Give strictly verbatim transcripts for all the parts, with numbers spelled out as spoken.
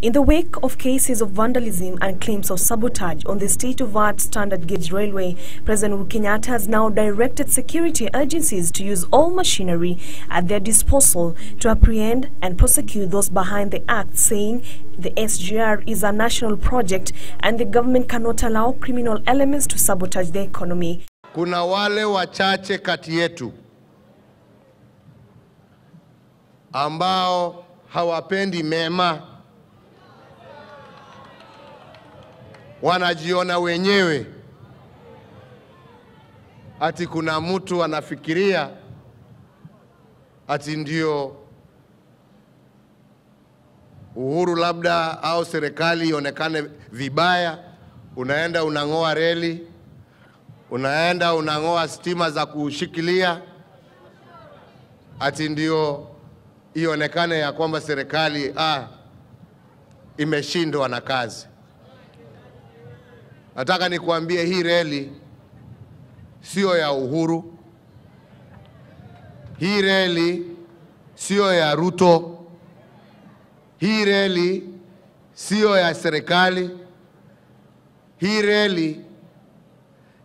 In the wake of cases of vandalism and claims of sabotage on the state-of-the-art Standard Gauge Railway, President Kenyatta has now directed security agencies to use all machinery at their disposal to apprehend and prosecute those behind the act, saying the S G R is a national project and the government cannot allow criminal elements to sabotage the economy. Kuna wale wachache kati yetu ambao hawapendi mema, wanajiona wenyewe ati kuna mtu anafikiria ati ndio uhuru labda au serikali ionekane vibaya. Unaenda unangoa reli, unaenda unangoa stima za kushikilia ati ndio ionekane ya kwamba serikali ah imeshindwa na kazi. Nataka nikuambie hii reli sio ya Uhuru. Hii reli sio ya Ruto. Hii reli sio ya serikali. Hii reli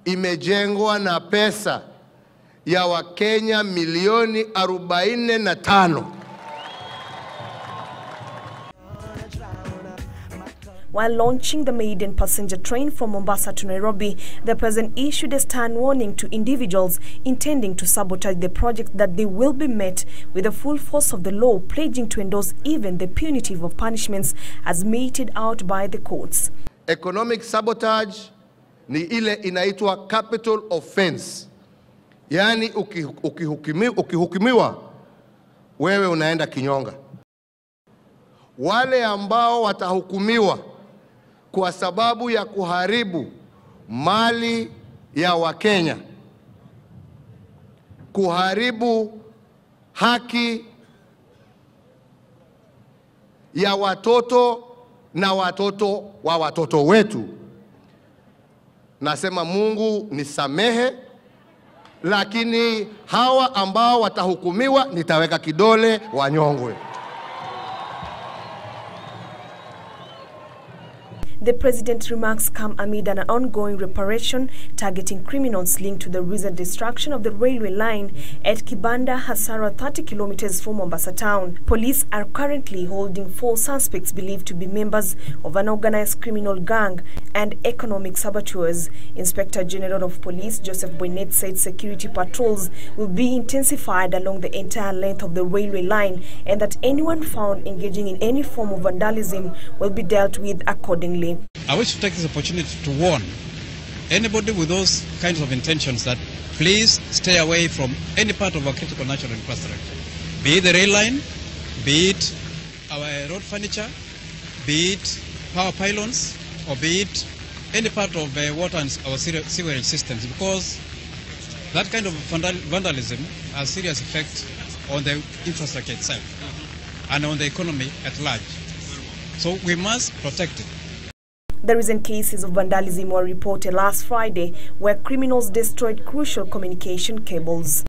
imejengwa na pesa ya Wakenya milioni arobaini na tano. While launching the maiden passenger train from Mombasa to Nairobi, the president issued a stern warning to individuals intending to sabotage the project that they will be met with the full force of the law, pledging to endorse even the punitive of punishments as meted out by the courts. Economic sabotage ni ile inaitwa capital offense. Yani ukihukimi, ukihukimiwa, wewe unaenda kinyonga. Wale ambao watahukumiwa kwa sababu ya kuharibu mali ya Wakenya, kuharibu haki ya watoto na watoto wa watoto wetu, nasema Mungu nisamehe, lakini hawa ambao watahukumiwa nitaweka kidole wanyongwe. The president's remarks come amid an ongoing reparation targeting criminals linked to the recent destruction of the railway line at Kibanda Hasara, thirty kilometers from Mombasa town. Police are currently holding four suspects believed to be members of an organized criminal gang and economic saboteurs. Inspector General of Police Joseph Bonet said security patrols will be intensified along the entire length of the railway line and that anyone found engaging in any form of vandalism will be dealt with accordingly. I wish to take this opportunity to warn anybody with those kinds of intentions that please stay away from any part of our critical national infrastructure, be it the rail line, be it our road furniture, be it power pylons, or be it any part of uh, water and our sewerage systems, because that kind of vandalism has serious effect on the infrastructure itself and on the economy at large. So we must protect it. The recent cases of vandalism were reported last Friday, where criminals destroyed crucial communication cables.